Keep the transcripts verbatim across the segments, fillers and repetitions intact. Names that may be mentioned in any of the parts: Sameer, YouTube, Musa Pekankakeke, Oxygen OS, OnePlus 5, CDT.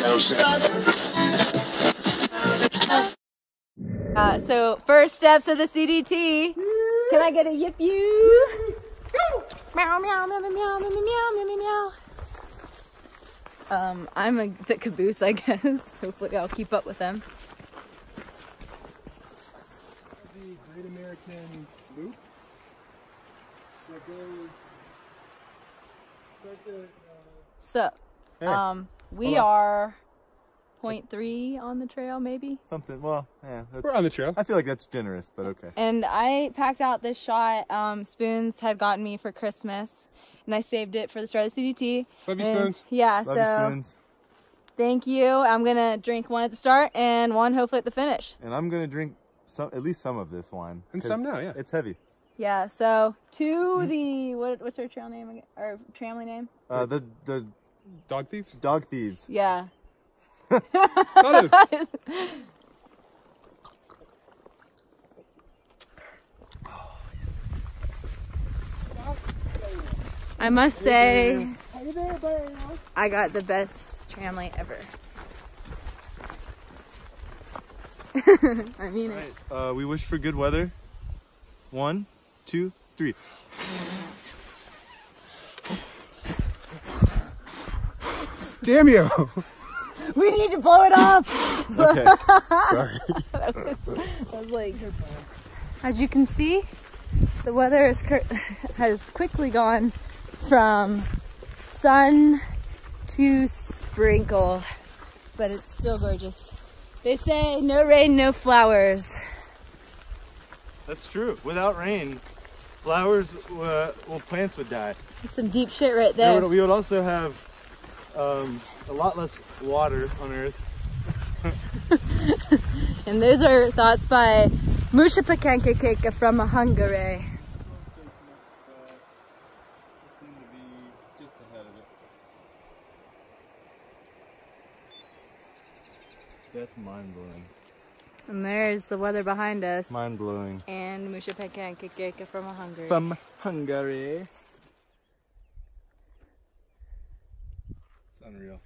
Uh, so first steps of the C D T. Can I get a yip you? Meow, meow, meow, meow, meow, meow, meow, meow, meow. Um, I'm a bit caboose, I guess. Hopefully I'll keep up with them. The Great American Loop that goes... Starts at, uh... So, hey. um, we are point three on the trail, maybe? Something, well, yeah. We're on the trail. I feel like that's generous, but okay. And I packed out this shot um, Spoons had gotten me for Christmas, and I saved it for the start of the C D T. Love you, Spoons. Yeah, Love so you, Spoons. Thank you. I'm going to drink one at the start and one hopefully at the finish. And I'm going to drink some, at least some of this wine. And some now, yeah. It's heavy. Yeah, so to the, what, what's our trail name again? Our tramley name? Uh, the, the Dog Thieves? Dog Thieves. Yeah. I must say, I got the best tramley ever. I mean it. Right. Uh, we wish for good weather. One, two, three. Damn you! We need to blow it up! Okay, sorry. that, was, that was like... As you can see, the weather is cur has quickly gone from sun to sprinkle, but it's still gorgeous. They say, no rain, no flowers. That's true. Without rain, flowers, uh, well, plants would die. That's some deep shit right there. You know, we would also have... Um, a lot less water on Earth. And those are thoughts by Musa Pekankakeke from Hungary. We seem to be just ahead of it. That's mind blowing. And there's the weather behind us. Mind blowing. And Musa Pekankakeke from Hungary. From Hungary. Unreal.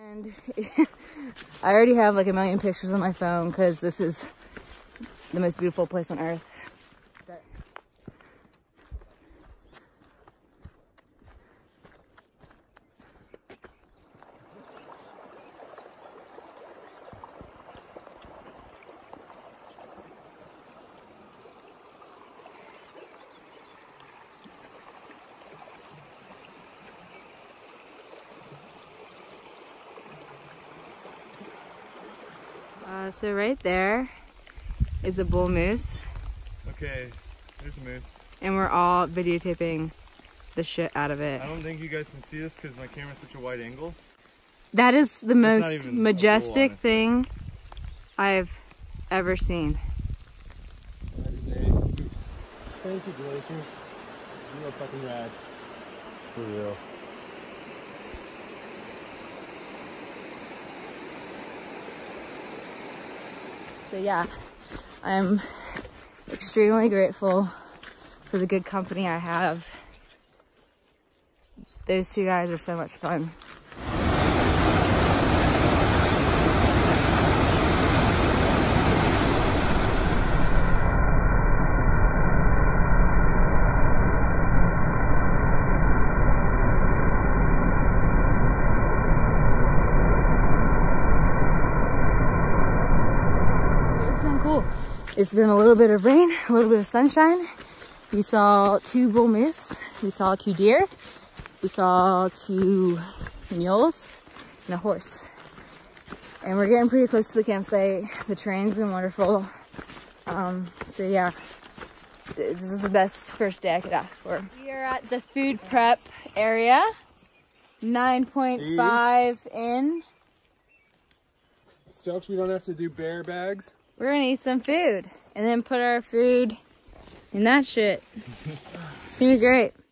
And I already have like a million pictures on my phone because this is the most beautiful place on earth. But... Uh, so right there is a bull moose. Okay, there's a moose. And we're all videotaping the shit out of it. I don't think you guys can see this because my camera's such a wide angle. That is the most majestic bull, thing I've ever seen. That is a moose. Thank you, glaciers. You are fucking rad. For real. So yeah, I'm extremely grateful for the good company I have. Those two guys are so much fun. It's been a little bit of rain, a little bit of sunshine. We saw two bull moose. We saw two deer. We saw two mules and a horse. And we're getting pretty close to the campsite. The terrain's been wonderful. Um, so yeah, this is the best first day I could ask for. We are at the food prep area. nine point five in. Stoked we don't have to do bear bags. We're gonna eat some food and then put our food in that shit. It's gonna be great.